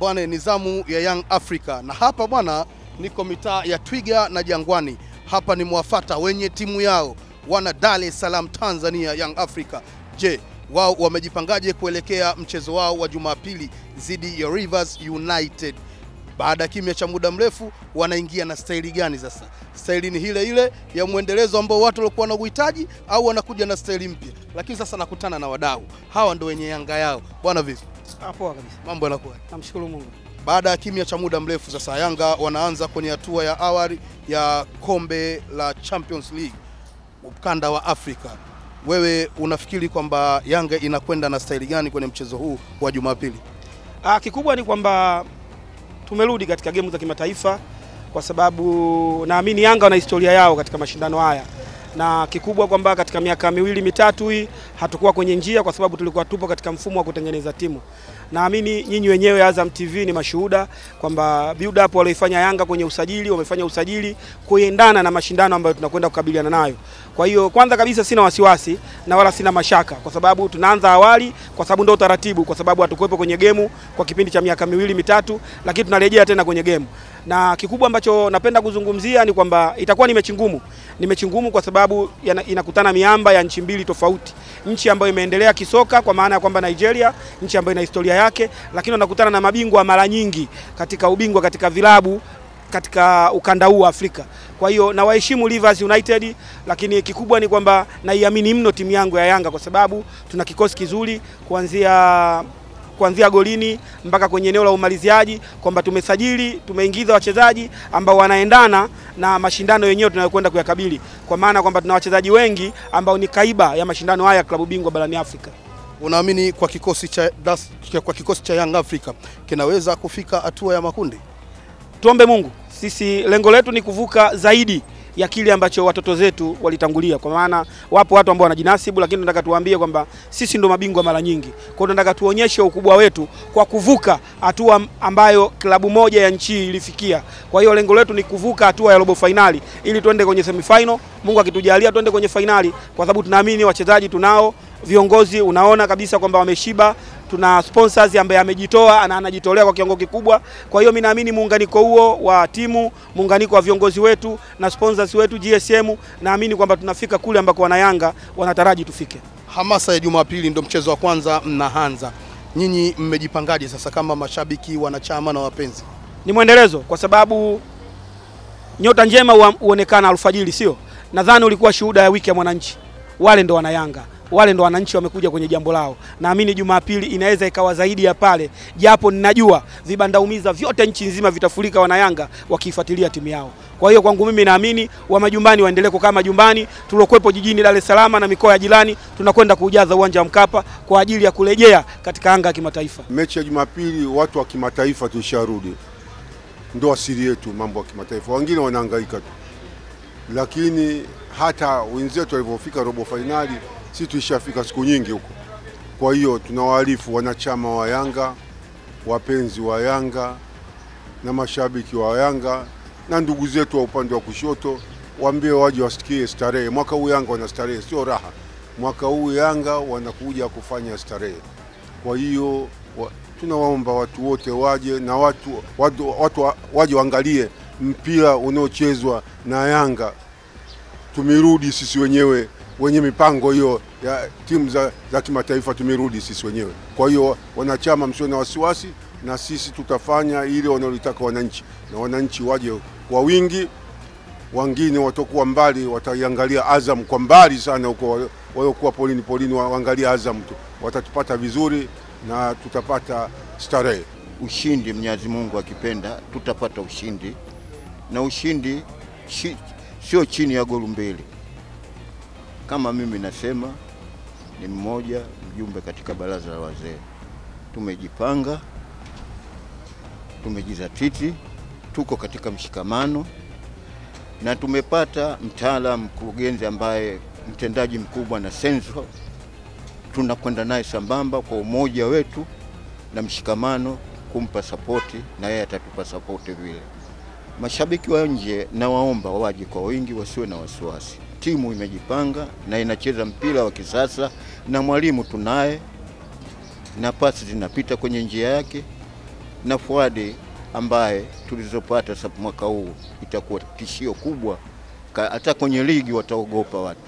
bwana ni zamu ya Young Africa. Na hapa bwana niko mitaa ya Twiga na Jangwani. Hapa ni mwafata wenye timu yao wana Dar es Salaam Tanzania, Young Africa. Je, wao wamejipangaje kuelekea mchezo wao wa Jumapili dhidi ya Rivers United? Baada ya kimya cha muda mrefu wanaingia na staili gani sasa? Staili ni ile ile ya muendelezo ambao watu walikuwa wanaohitaji au wanakuja na staili mpya? Lakini sasa nakutana na wadau. Hawa ndio wenye Yanga yao. Bwana vipi? Hapo kabisa. Mambo yanakuwa. Namshukuru Mungu. Baada ya kimya cha muda mrefu sasa Yanga wanaanza kwenye hatua ya awali ya kombe la Champions League ukanda wa Afrika. Wewe unafikiri kwamba Yanga inakwenda na staili gani kwenye mchezo huu wa Jumapili? Kikubwa ni kwamba tumerudi katika game za kimataifa kwa sababu naamini Yanga wana historia yao katika mashindano haya. Na kikubwa kwamba katika miaka miwili mitatu hii hatakuwa kwenye njia kwa sababu tulikuwa tupo katika mfumo wa kutengeneza timu. Naamini nyinyi wenyewe Azam TV ni mashuhuda kwamba build up walioifanya Yanga kwenye usajili, wamefanya usajili kuendana na mashindano ambayo tunakwenda kukabiliana nayo. Kwa hiyo kwanza kabisa sina wasiwasi na wala sina mashaka kwa sababu tunaanza awali, kwa sababu ndio utaratibu, kwa sababu hatukuepo kwenye game kwa kipindi cha miaka miwili mitatu, lakini tunarejea tena kwenye game. Na kikubwa ambacho napenda kuzungumzia ni kwamba itakuwa ni mechi ngumu. Ni mechi ngumu kwa sababu inakutana miamba ya nchi mbili tofauti. Nchi ambayo imeendelea kisoka kwa maana ya kwamba Nigeria, nchi ambayo ina historia yake, lakini wanakutana na mabingwa mara nyingi katika ubingwa katika vilabu katika ukanda huu wa Afrika. Kwa hiyo na waheshimu Rivers United, lakini kikubwa ni kwamba naiamini mno timu yangu ya Yanga kwa sababu tuna kikosi kizuri kuanzia golini mpaka kwenye eneo la umaliziaji, kwamba tumesajili, tumeingiza wachezaji ambao wanaendana na mashindano yenyewe tunayokwenda kuyakabili. Kwa maana kwamba tuna wachezaji wengi ambao ni kaiba ya mashindano haya klabu bingwa barani Afrika. Unaamini kwa kikosi cha Young Africa kinaweza kufika hatua ya makundi? Tuombe Mungu. Sisi lengo letu ni kuvuka zaidi ya kile ambacho watoto zetu walitangulia. Kwa maana wapo watu ambao wanajinasibu, lakini tunataka tuambie kwamba sisi ndo mabingwa mara nyingi. Kwa hiyo tunataka tuonyeshe ukubwa wetu kwa kuvuka hatua ambayo klabu moja ya nchi ilifikia. Kwa hiyo lengo letu ni kuvuka hatua ya robo finali ili tuende kwenye semifinal. Mungu akitujalia tuende kwenye finali kwa sababu tunaamini wachezaji tunao, viongozi unaona kabisa kwamba wameshiba, tuna sponsors ambaye amejitoa, anajitolea kwa kiwango kikubwa. Kwa hiyo mimi naamini muunganiko huo wa timu, muunganiko wa viongozi wetu na sponsors wetu GSM, naamini kwamba tunafika kule ambako wana Yanga wanataraji tufike. Hamasa ya Jumapili ndio mchezo wa kwanza mnaanza. Nyinyi mmejipangaje sasa kama mashabiki, wanachama na wapenzi? Ni muendelezo kwa sababu nyota njema huonekana alfajiri, sio? Nadhani ulikuwa shuhuda ya wiki ya Mwananchi. Wale ndo wana Yanga. Wale ndo wananchi wamekuja kwenye jambo lao. Naamini Jumapili inaweza ikawa zaidi ya pale. Japo ninajua vibandaumiza vyote nchi nzima vitafurika wana Yanga wakifuatilia timu yao. Kwa hiyo kwangu mimi naamini wa majumbani waendelee kukaa majumbani. Tuliokuepo jijini Dar es Salaam na mikoa ya jirani tunakwenda kujaza uwanja wa Mkapa kwa ajili ya kurejea katika anga ya kimataifa. Mechi ya Jumapili watu wa kimataifa tusharudi. Ndio asili yetu mambo ya kimataifa. Wengine wanahangaika tu. Lakini hata wenzetu walipofika robo finali si tuishafika siku nyingi huko. Kwa hiyo tunawaarifu wanachama wa Yanga, wapenzi wa Yanga na mashabiki wa Yanga na ndugu zetu wa upande wa kushoto, waambie waje wasikie starehe. Mwaka huu Yanga wana starehe, sio raha. Mwaka huu Yanga wanakuja kufanya starehe. Kwa hiyo tunawaomba watu wote waje na watu waje waangalie mpira unaochezwa na Yanga. Tumirudi sisi wenyewe. Wenye mipango hiyo ya timu za kimataifa tumerudi sisi wenyewe. Kwa hiyo wanachama msiwe na wasiwasi, na sisi tutafanya ile wanaolitaka wananchi. Na wananchi waje kwa wingi, wengine watakuwa mbali wataiangalia Azam kwa mbali sana huko, waliokuwa polini waangalia Azam tu. Watatupata vizuri na tutapata starehe. Ushindi Mwenyezi Mungu akipenda tutapata ushindi. Na ushindi sio chini ya goli mbili. Kama mimi nasema ni mmoja mjumbe katika baraza la wazee, tumejipanga, tumejizatiti, tuko katika mshikamano na tumepata mtaalamu mkurugenzi ambaye mtendaji mkubwa na senso. Tunakwenda naye sambamba kwa umoja wetu na mshikamano kumpa sapoti, na yeye atatupa sapoti vile. Mashabiki wa nje na waomba waje kwa wingi, wasiwe na wasiwasi. Timu imejipanga na inacheza mpira wa kisasa, na mwalimu tunaye na pasi zinapita kwenye njia yake. na Fuadi ambaye tulizopata mwaka huu itakuwa tishio kubwa, hata kwenye ligi wataogopa watu.